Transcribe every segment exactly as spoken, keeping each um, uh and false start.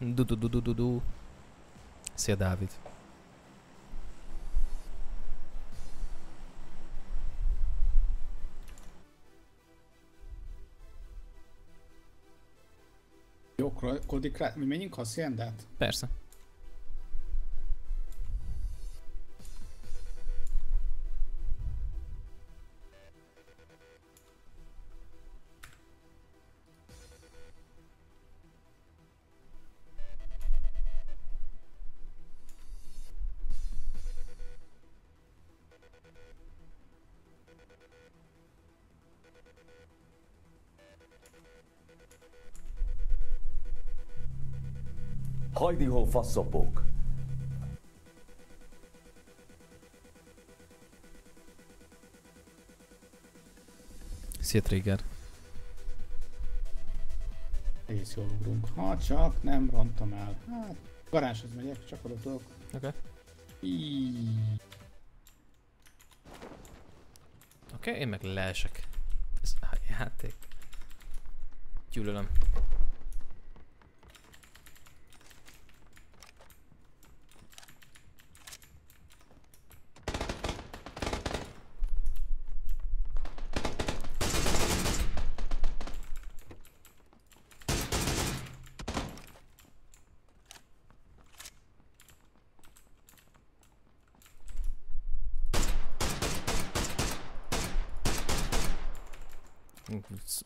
Du du du du du du. Szia, Dávid. Jó, kodik rá, mi menjünk haciendát? Persze. Hajdihó, faszopók! Szia, Trigger! Egész jól ugrunk. Ha csak nem rontom el. Hát, garázshoz megyek, csak oda tudok. Oké. Oké, én meg leesek. Ez a játék. Gyűlölöm.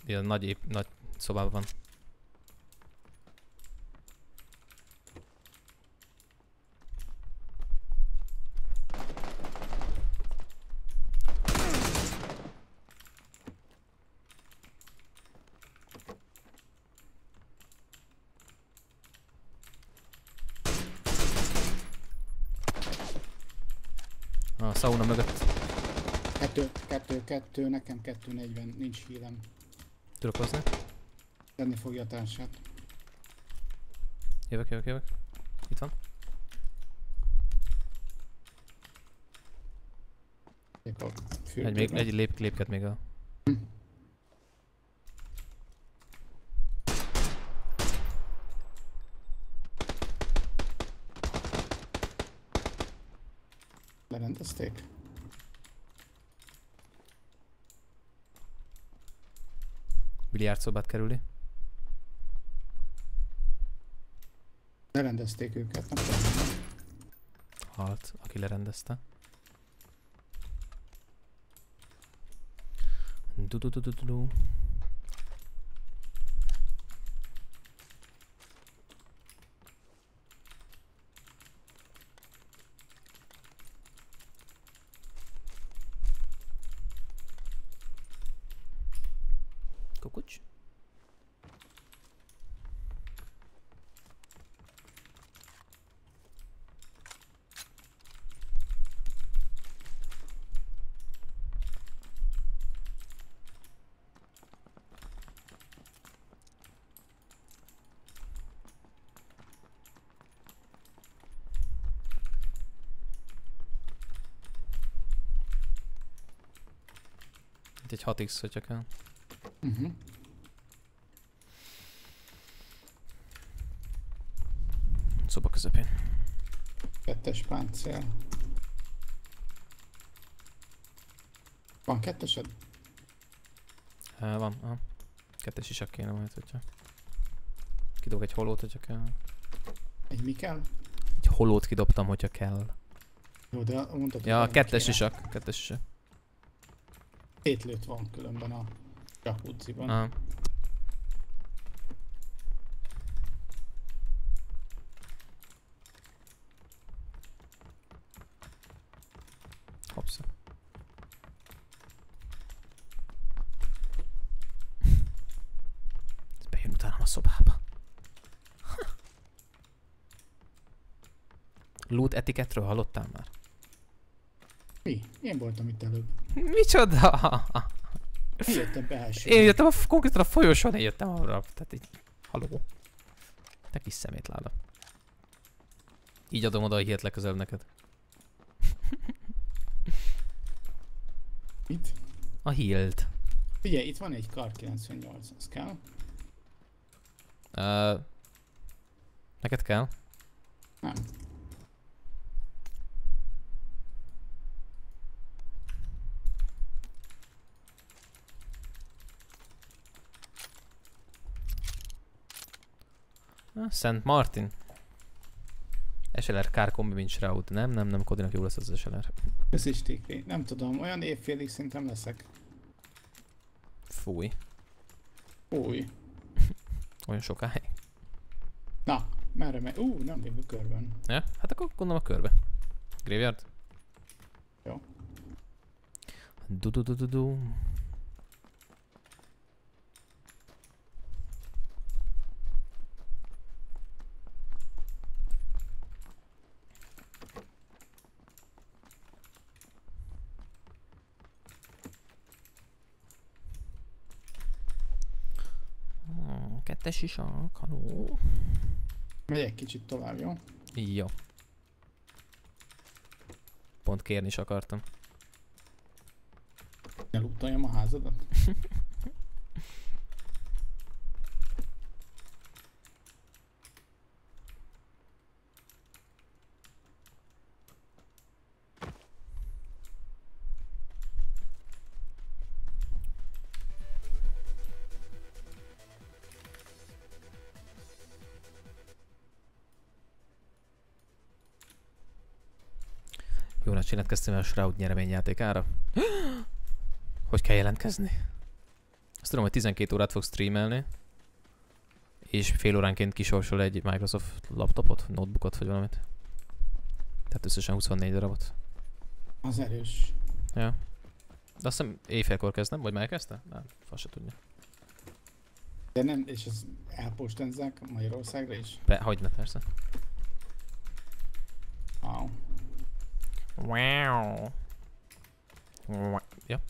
Ilyen nagy, épp, nagy szobában van. A sauna mögött. Kettő, kettő, kettő, nekem kettő negyven, nincs hírem. Tudok hozni? Tenni fogja a társát. Jövök, jövök, jövök. Itt van. Egy, még, egy lép, lépked még a... Hm. Lerendezték. Biliárdszobát kerüli. Lerendezték őket, nem tudom. Halt, aki lerendezte. Du du du du du. Egy hat iksz, hogyha kell. Uh-huh. Szoba közepén. Kettes páncél. Van kettesed? Uh, van, aha. Kettes is kéne majd, hogyha. Kidobok egy holót, hogyha kell. Egy mi kell? Egy holót kidobtam, hogyha kell. Jó, de mondtad, ja, kettes isak, kettes isak. Szétlőtt van különben a jacuzziban. Ah. Hopsz. Ez bejön utána a szobába. Loot etikettről hallottál már? Mi? Én voltam itt előbb. Micsoda? Én jöttem be első. Én jöttem a, konkrétan a folyosón, én jöttem arra. Tehát így, haló. Te kis szemétláda. Így adom oda a hírt legközelebb neked. Itt? A hírt. Figyelj, itt van egy kar kilencvennyolc, az kell. Uh, Neked kell? Nem. Szent Martin. es el er kár kombi, mint Shroud. Nem, nem, nem, Kodinak jó lesz az es el er. Ez is té ká. Nem tudom, olyan évfélig szintem leszek. Fúj. Fúj. Olyan sokáig. Na, merre megy? Ú, uh, nem jövök körben. Ja? Hát akkor gondolom a körbe. Graveyard? Jó. Du-du-du-du-du. Kettes sisak, haló. Megyek kicsit tovább, jó? Jó. Pont kérni is akartam. Elutaljam a házadat? Jónak jelentkeztem a Shroud nyereményjátékára. Hogy kell jelentkezni? Azt tudom, hogy tizenkét órát fog streamelni, és fél óránként kisorsol egy Microsoft laptopot, notebookot, vagy valamit. Tehát összesen huszonnégy darabot. Az erős. Ja. De azt hiszem éjfélkor kezdem, vagy már elkezdte? Nem, azt se tudja. De nem, és ezt elpostenzzák Magyarországra is? Be, hagyna, persze. Wow. Wow. wow. Ja.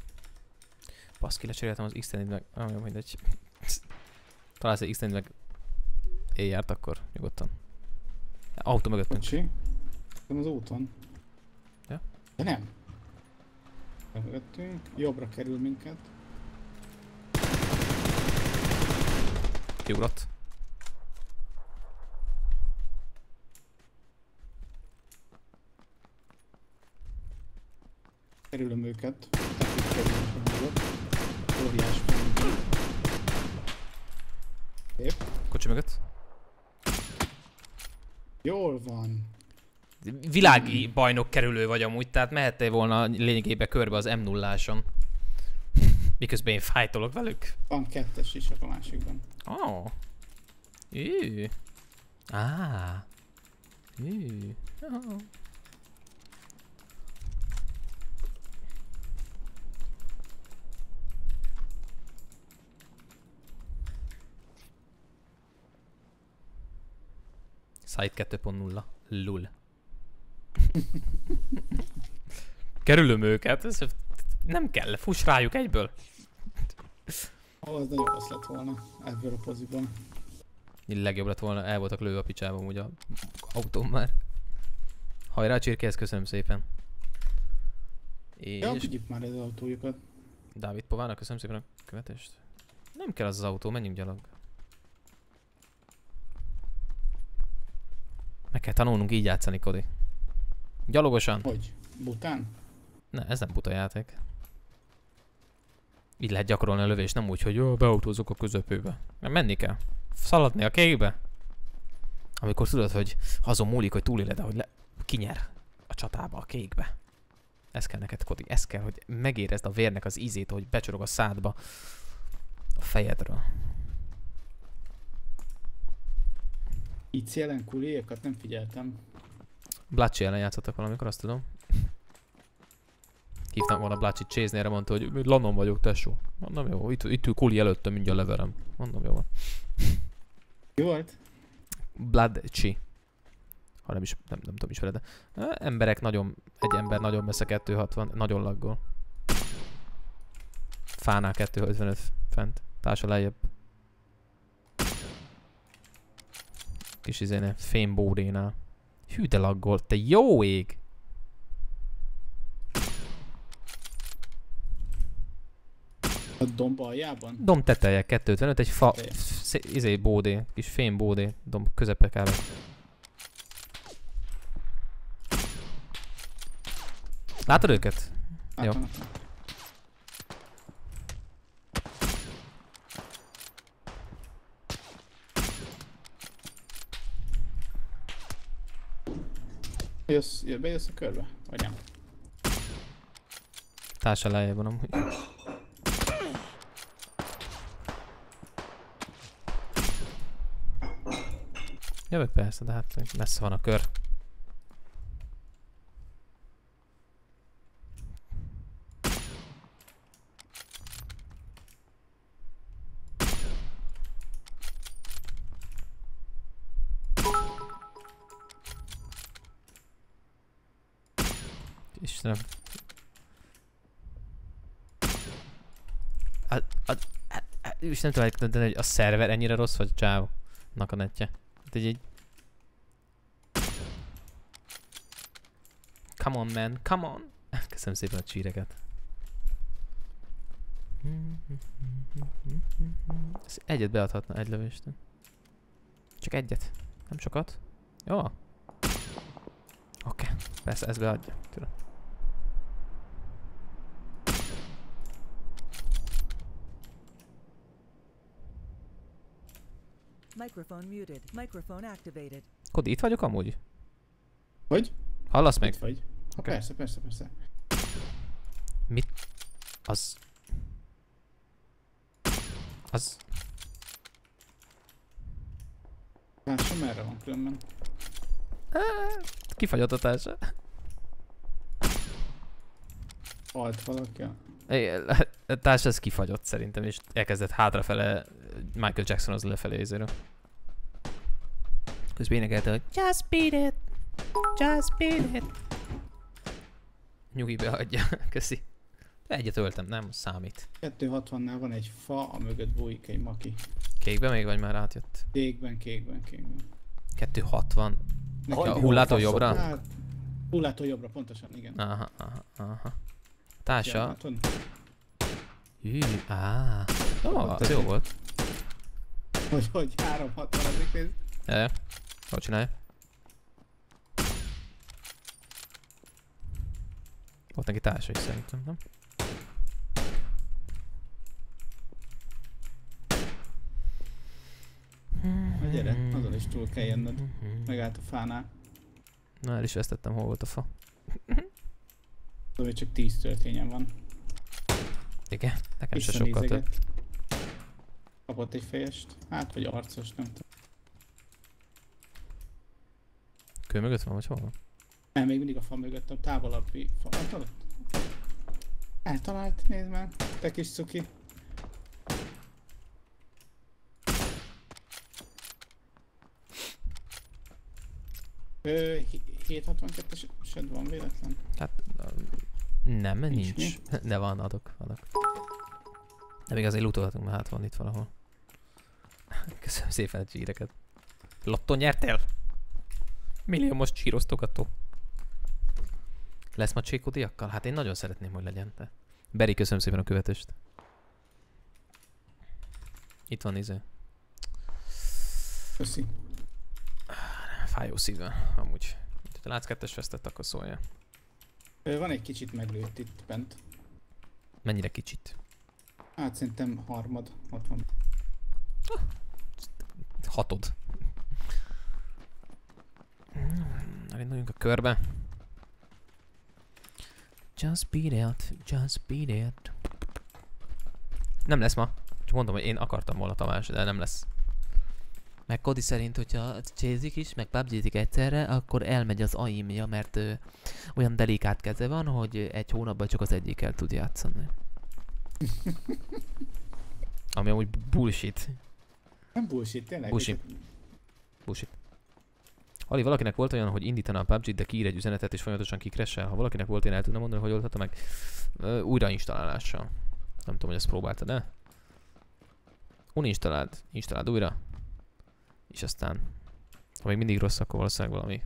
Baszki, lecseréltem az X-tendendnek. Ah, jó, mindegy. Találsz egy X-tendendnek éjjárt akkor, nyugodtan. Autó mögöttünk. Kocsi? Nem az úton. Ja? De nem. Mögöttünk. Jobbra kerül minket. Kiugrott. Kerülöm őket. Óriás fényben. Épp. Kocsi mögött. Jól van. Világi bajnok kerülő vagy amúgy, tehát mehettél volna lényegében körbe az M nulla-áson. Miközben én fájtolok velük. Van kettes is a másikban. Oh. Ű. Ah. Ű. Oh. Site kettő pont nulla. Lul. Kerülöm őket, ez nem kell, fuss rájuk egyből. Ó, ez nagyon rossz lett volna ebből a poziban. Így legjobb lett volna, el voltak lőve a picsába amúgy a autóm már. Hajrá Csirkéhez, köszönöm szépen. És... Ja, tudjuk már ez az autójukat. Dávid Povának, köszönöm szépen a követést. Nem kell az az autó, menjünk gyalog. Meg kell tanulnunk így játszani, Kodi. Gyalogosan. Hogy? Bután? Ne, ez nem buta játék. Így lehet gyakorolni a lövést, nem úgy, hogy jó, beautózok a közepébe. Mert menni kell. Szaladni a kékbe. Amikor tudod, hogy azon múlik, hogy túléled, ahogy le... kinyer a csatába, a kékbe. Ez kell neked, Kodi. Ez kell, hogy megérezd a vérnek az ízét, hogy becsorog a szádba. A fejedről. Itt jelen kuliékat nem figyeltem. Blácsi ellen játszottak valamikor, azt tudom. Hívtam volna Blácsit csézni, erre mondta, hogy Lannon vagyok, tesó. Mondom, jó, itt, itt ül kuli előttem, mindjárt leverem. Mondom, jó van. Jó volt? Blácsi. Ha nem is, nem, nem tudom ismered, de emberek nagyon, egy ember nagyon messze kettő hatvan, nagyon laggol. Fánál kettő ötvenöt fent, társa lejjebb. Kis izéne, fémbórénál. Hű, de laggol, te jó ég! A domb aljában? Domb teteje, kettő ötvenöt, egy fa izé bódé, kis fém bódé, domb közepe kb. Látod őket? Látom. Jó. Jössz, bejössz a körbe? Vagy nem? Társa lejjebb van amúgy. Jövök persze, de hát messze van a kör. Istenem. Hát, hát, hát, nem tudom elképzelni, hogy a szerver ennyire rossz, vagy csávónak a netje. Hát így, így. Come on, man, come on! Köszönöm szépen a csíreket. Ezt egyet beadhatna, egy lövést. Csak egyet, nem sokat. Jó. Oké, okay. Persze ezt beadja. Tudom. Microphone muted. Microphone activated. Kodi, itt vagyok amúgy? Hogy? Hallasz meg? Itt vagy. Okay. Persze, persze, persze. Mit? Az... Az... Társa merre van különben? Kifagyott a társa. Alt valaki? A társa ez kifagyott szerintem, és elkezdett hátrafele Michael Jackson az lefelé ézőről. Közben énekelte, hogy Just beat it! Just beat it! Nyugi beadja, köszi. Egyet öltem, nem számít. kettő hatvannál van egy fa, a mögött bújik egy maki. Kékben még vagy már átjött? Kékben, kékben, kékben. kettő hatvan. A hullától jobbra? Hát, hullától jobbra, pontosan, igen. Aha, aha, aha. Társa. Hű, áh. Ó, jó volt. Hogy, hogy három hatvan azért nézd? Jaj, jól csinálj. Volt neki társa is szerintem, nem? Na gyere, azon is túl kell jönnöd. Megállt a fánál. Na el is vesztettem, hol volt a fa. Tudom, hogy csak tíz történjen van. Igen, nekem se sokkal több. Kapott egy fejest, hát vagy arcos, nem tudom. Kő mögött van, vagy hol van? Nem, még mindig a fa mögött, a távolabbi fa. Hát alatt? Eltalált, nézd már, te kis cuki. Ö, hét hatvankettes sed van véletlen? Hát, nem, nincs. nincs. De van, adok, adok. De még azért lootolhatunk, mert hát van itt valahol. Köszönöm szépen a csíreket. Lotton nyertél? Milliómos csíroztogató. Lesz ma csékodiakkal? Hát én nagyon szeretném, hogy legyen. Te. Beri, köszönöm szépen a követést. Itt van izé. Köszi. Fájó szívem, amúgy. Ha látsz kettes vesztett, akkor szólja. Van egy kicsit meglőtt itt bent. Mennyire kicsit? Hát szerintem harmad, ott van. Hatod. Elinduljunk a körbe. Just beat it, just beat it. Nem lesz ma. Csak mondom, hogy én akartam volna Tamás, de nem lesz. Meg Kodi szerint, hogyha csézik is, meg pé u bé gézik egyszerre, akkor elmegy az aimja, mert ö, olyan delikát keze van, hogy egy hónapban csak az egyikkel tud játszani. Ami amúgy bullshit. Nem bullshit, tényleg. Bullshit. Bullshit. Ali, valakinek volt olyan, hogy indítaná a pé u bé gét, de kiír egy üzenetet és folyamatosan kikressel? Ha valakinek volt, én el tudnám mondani, hogy oldhatta meg újrainstállással. Nem tudom, hogy ezt próbáltad, de? Uninstalláld, installáld újra. És aztán, ha még mindig rossz, akkor valószínűleg valami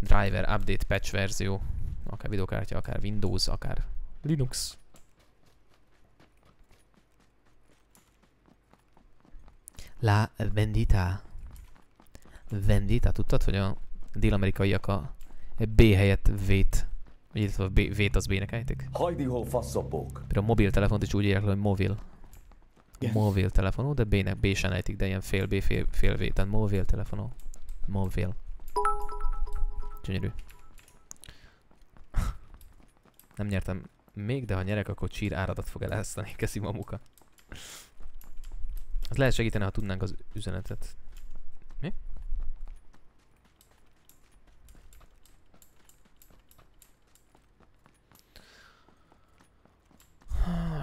driver, update, patch verzió, akár videokártya, akár Windows, akár Linux. La Bendita. Vendita, tudtad, hogy a dél-amerikaiak a B helyett V-t, vagy illetve a V-t az B-nek állítik? Hajdi-hol faszopók! Például a mobiltelefont is úgy írják, hogy mobil. Yes. Mobiltelefonó, de B-nek B sem ejtik, de ilyen fél B, fél, fél V, tehát mobiltelefonó. Mobil. Gyönyörű. Nem nyertem még, de ha nyerek, akkor csír áradat fog elhasztani, köszi mamuka. Az lehet segíteni, ha tudnánk az üzenetet. Mi?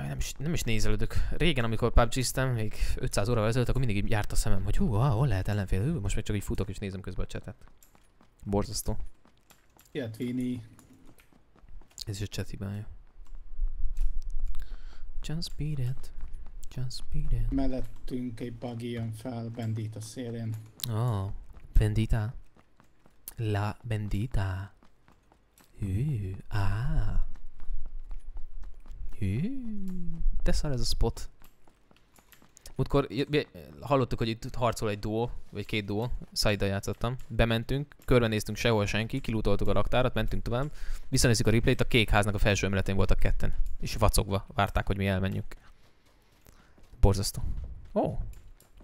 Nem is, nem is nézelődök. Régen, amikor pé u bé gé-ztem, még ötszáz óra ezelőtt, akkor mindig járt a szemem, hogy hú, hol lehet ellenfél, hú, most meg csak így futok és nézem közben a csetet. Borzasztó. Ja, Twini. Ez is a chat hibája. Just beat it. Just beat it. Mellettünk egy buggy jön fel, Bendita szélén. Oh, Bendita. La Bendita. Hű, áh. Hű, de szar ez a spot. Múltkor hallottuk, hogy itt harcol egy duó, vagy két duó, Saiddal játszottam. Bementünk, körbenéztünk, sehol senki, kilútoltuk a raktárat, mentünk tovább. Visszanézzük a replayt, a kék háznak a felső emeletén voltak ketten. És vacogva várták, hogy mi elmenjünk. Borzasztó. Ó. Oh.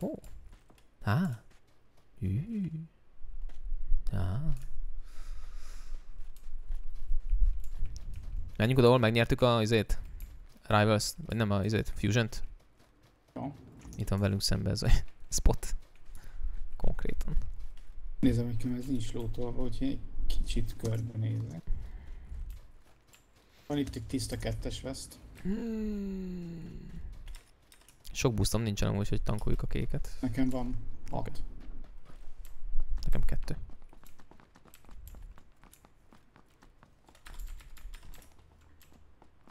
Ó. Oh. Há. Hű. Há. Menjünk oda, ahol megnyertük a izét, Rivals, vagy nem a izét, Fusion-t. No. Itt van velünk szemben ez a spot. Konkrétan. Nézem, hogy ez nincs lótolva, úgyhogy egy kicsit körbenézek. Van itt egy tiszta kettes veszt. Hmm. Sok busztom nincsen amúgy, hogy tankoljuk a kéket. Nekem van hat. Okay. Nekem kettő.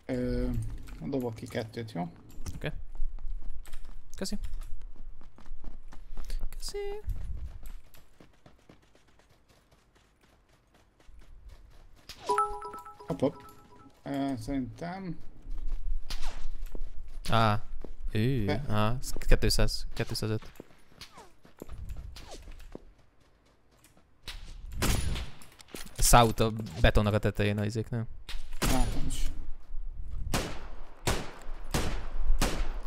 Ö, dobok ki kettőt, jó? Oké. Okay. Köszi. Köszi. Hopp, hopp. Ö, szerintem... Á. Ő. Á. kétszáz. kétszázöt. Száut a betonnak a tetején a izék, nem? Látom is.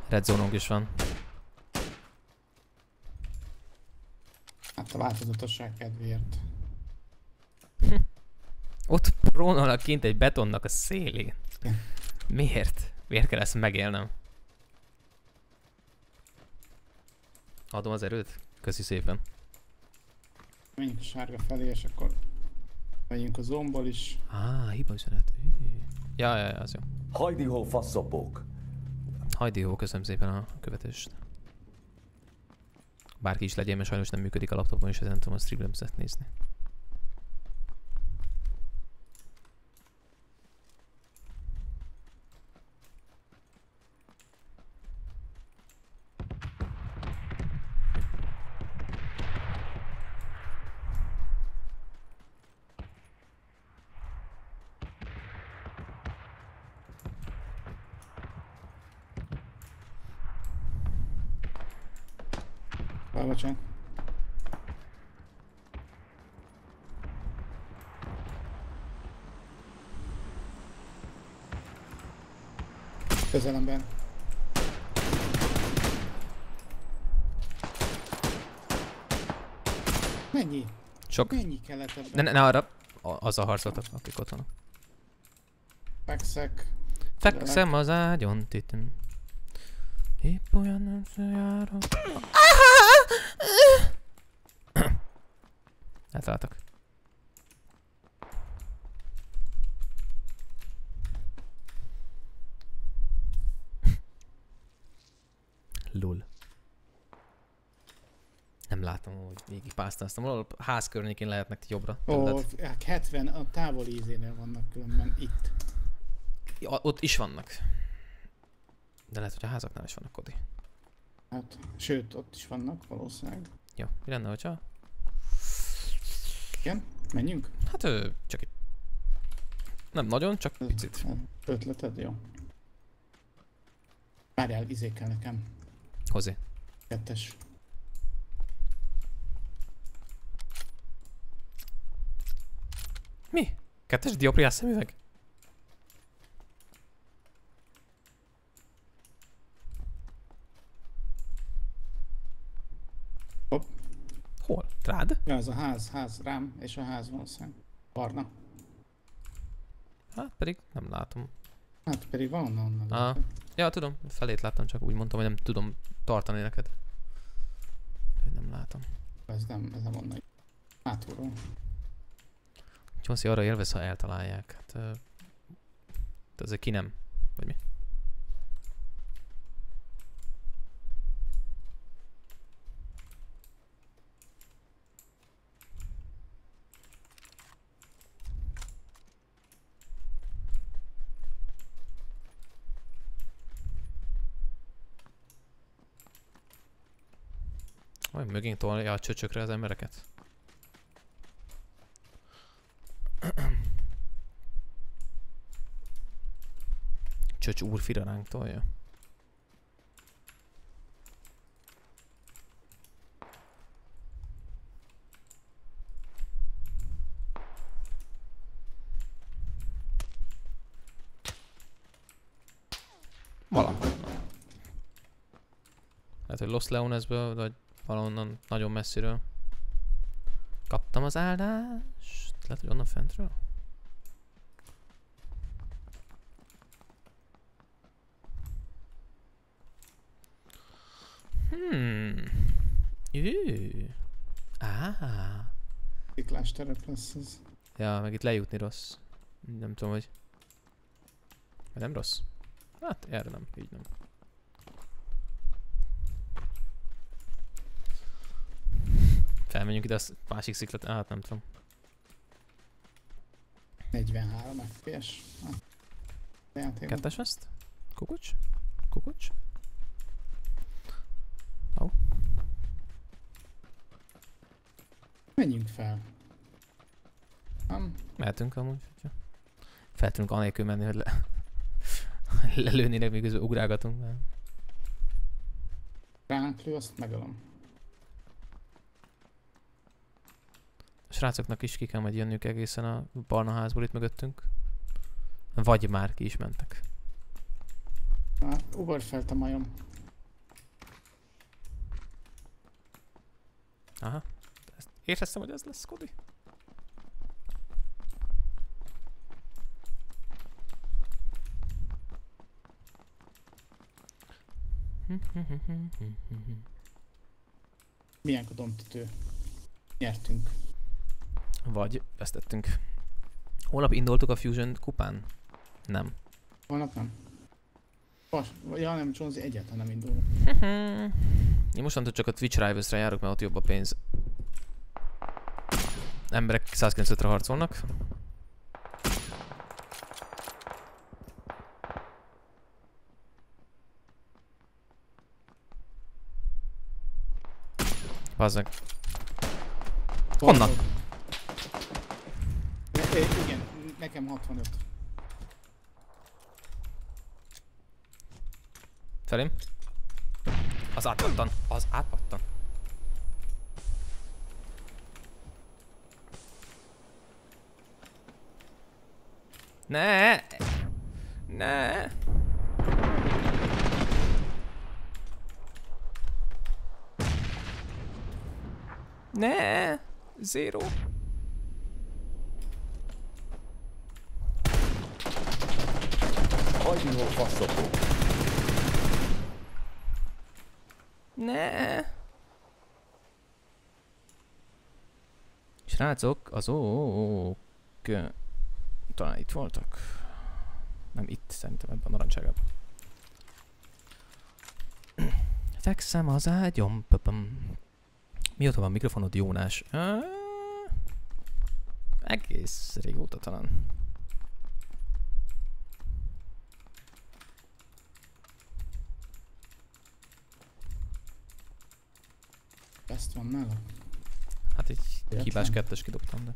Redzónunk is van. Hát a változatosság kedvéért. Ott prónolak kint egy betonnak a szélén. Miért? Miért kell ezt megélnem? Adom az erőt? Köszi szépen. Menjünk a sárga felé, és akkor menjünk a zomból is. Á, hiba üzenet. Ja, ja, ja, az jó. Hajdi ho, faszopók! Hajdi, jó, köszönöm szépen a követést. Bárki is legyen, mert sajnos nem működik a laptopon, és ezen nem tudom a streamlemzet nézni. Bocsánat. Közelemben. Mennyi? Sok. Mennyi kellett ebben? Ne, ne, ne arra. Az a harcoltak, akik ott vannak. Fekszek. Fekszem az ágyon, titim. Épp olyan nem szüljárom. Hát látok. Lul. Nem látom, hogy végig pásztáztam. Valahol ház környékén lehetnek jobbra. Ó, hetven a távoli ízénél vannak különben itt. Ja, ott is vannak. De lehet, hogy a házaknál is vannak, Kodi. Hát, sőt, ott is vannak valószínűleg. Jó, mi lenne, hogyha? Igen, menjünk? Hát ő, csak itt. Nem nagyon, csak picit. Ötleted, jó. Várjál, izékel nekem. Hozzé. Kettes. Mi? Kettes diopriás szemüveg? Hopp. Hol? Rád? Ja, ez a ház, ház, rám, és a ház van szem. Barna. Hát pedig nem látom. Hát pedig van onnan. Ah. Ja, tudom, felét láttam, csak úgy mondtam, hogy nem tudom tartani neked. Hogy nem látom. Ez nem, ez nem onnan. Hátulról. Csonszi arra élvesz, ha eltalálják. Hát, euh, azért ki nem? Vagy mi? Majd mögénk tolja a csöcsökre az embereket. Csöcs úrfira ránk tolja. Valahol. Lehet, hogy Los Leonesből, vagy valahonnan nagyon messziről. Kaptam az áldást. Lehet, hogy onnan fentről? Hmm. Ű. Áh. Sziklás terep lesz ez. Ja, meg itt lejutni rossz. Nem tudom, hogy... Nem rossz? Hát erre nem, így nem. Elmenjünk ide a másik sziklet, hát nem tudom. negyvenhárom ef pé es. Kettes ezt? Kukucs? Kukucs? Ó. Menjünk fel. Um. Mehetünk amúgy. Fel tudunk anélkül menni, hogy le... lelőnének, miközben ugrálgatunk. Mert... Ránk lő, azt megölöm. Srácoknak is ki kell majd jönnünk egészen a barna házból itt mögöttünk. Vagy már ki is mentek. Hát, ugorj fel, te majom. Aha. Ezt éreztem, hogy ez lesz, Kodi. Milyen a dombtető? Nyertünk. Vagy vesztettünk. Holnap indultuk a Fusion kupán? Nem. Holnap nem. Vas, ja nem, Csonzi egyáltalán nem indulunk. Én mostantól csak a Twitch Rivals-re járok, mert ott jobb a pénz. Emberek százkilencvenötre harcolnak. Bazzeg. Honnan? Igen, nekem hatvanöt. Felém? Az átpattan, az átpattan. Ne! Ne! Ne! Zero. Hagyjó, faszokó! Ne! Srácok, azok... Talán itt voltak? Nem itt, szerintem ebben a narancságában. Fekszem az ágyom, pöpöm. Mióta van mikrofonod, Jónás? Á, egész régóta talán. Ezt van nála? Hát egy hibás kettes kidobtam, de...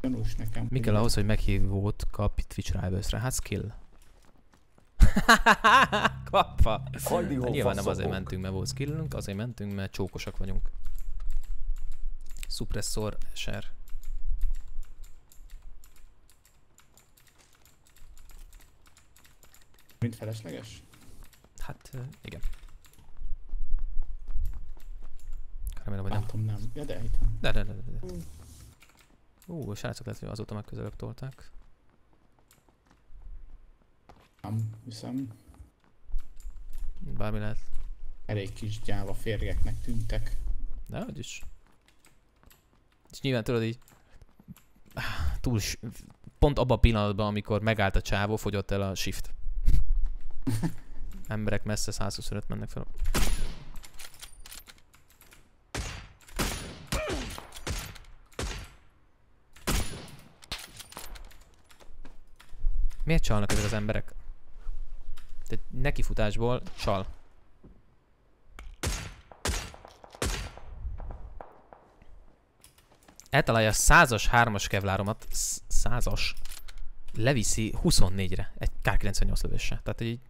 Mi? gyanús nekem. Mi kell ahhoz, hogy meghívót kapj Twitch Rivals-re? Hát skill. Kapva! Nyilván nem azért mentünk, mert volt skillünk, azért mentünk, mert csókosak vagyunk. Suppressor eser. Mind felesleges? Hát, igen. Remélem, hogy nem. Látom, nem. Ja, de itt van. De, de, de, de. Mm. Ú, srácok, lehet, hogy azóta meg közelebb tolták. Nem, hiszem. Bármi lehet. Elég kis gyáva férgeknek tűntek. De, hogy is. És nyilván tudod így... Túl... Pont abban a pillanatban, amikor megállt a csávó, fogyott el a shift. Emberek messze százhuszonöt mennek fel. Miért csalnak ezek az emberek? Tehát nekifutásból csal. Eltalálja a százas hármas kevláromat, százas, leviszi huszonnégyre, egy ká kilencvennyolc lövéssel. Tehát így...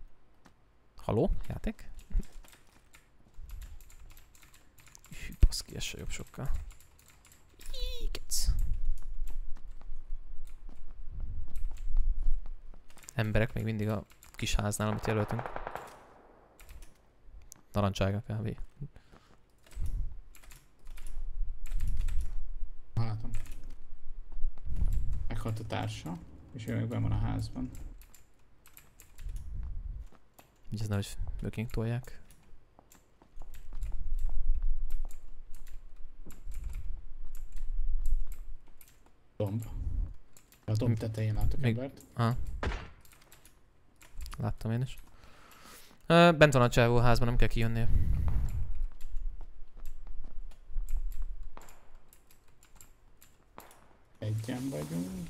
Haló? Játék? Hű, baszki, ez se jobb sokkal. Íkec. Emberek még mindig a kis háznál, amit jelöltünk. Narancsága kávé. Látom. Meghalt a társa, és ő meg benn van a házban. Így az nem, hogy böking tolják. Domb. A domb tetején látok még... embert. Aha. Láttam én is. Ö, bent van a csávó a házban, nem kell kijönnie. Egyen vagyunk.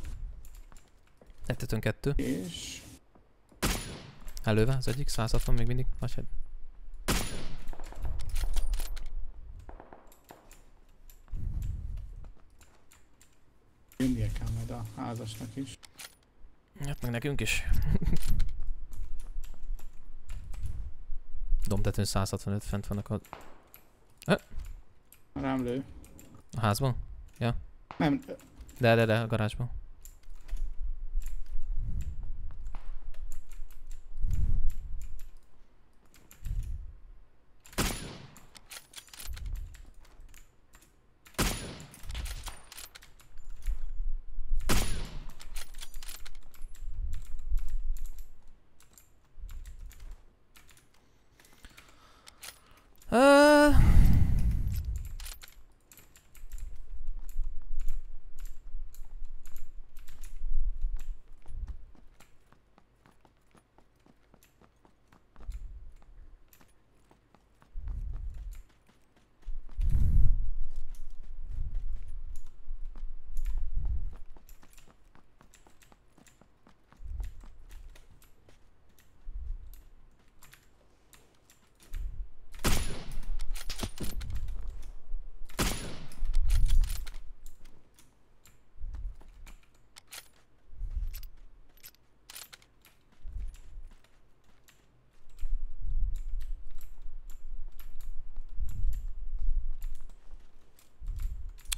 Egytetőn kettő. És... Előve az egyik, százhatvan még mindig. Nagy hegy. Jönnie kell majd a házasnak is. Hát meg nekünk is. Domtetőn százhatvanöt fent vannak a... Eh? Rám lő. A házban? Ja. Nem. De, de, de, a garázsban.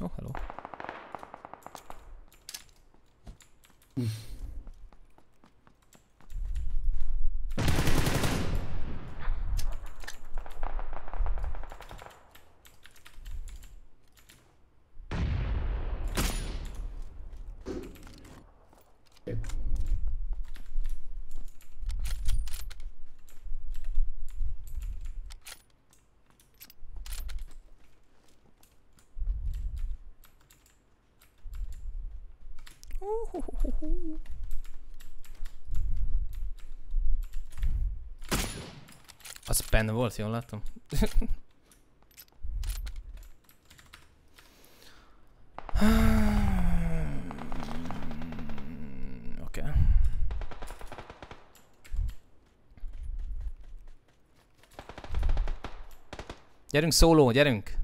Oh, hello. Mm. Az benne volt, jól láttam. Oké. Okay. Gyerünk szóló, gyerünk!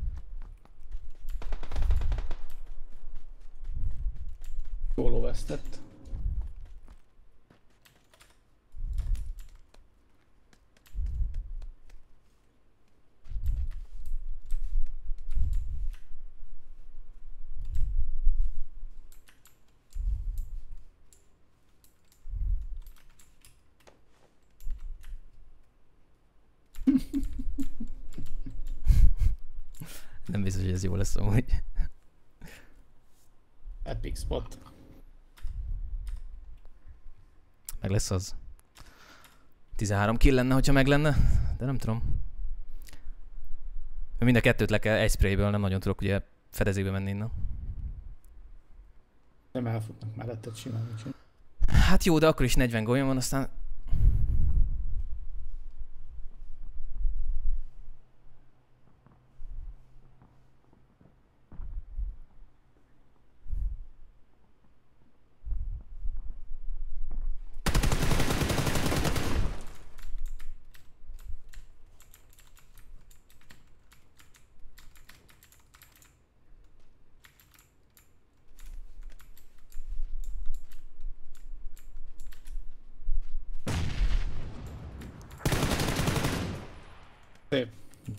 Nem biztos, hogy ez jó lesz amúgy. Epic spot. Meg lesz az. tizenhárom kill lenne, hogyha meg lenne, de nem tudom. Mind a kettőt le kell egy sprayből, nem nagyon tudok ugye fedezékbe menni innen. Nem elfognak melletted simán, úgyhogy. Hát jó, de akkor is negyven golyom van, aztán...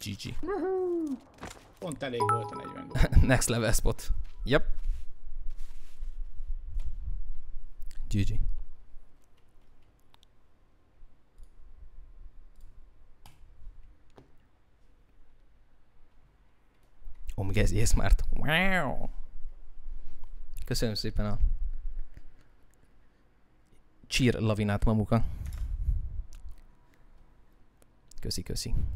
gé gé. Woohoo! Pont elég volt a negyven gól. Next level spot. Yep. gé gé. Omg, ez ilyen smart. Wow! Köszönöm szépen a cheer lavinát, mamuka. Köszi, köszi.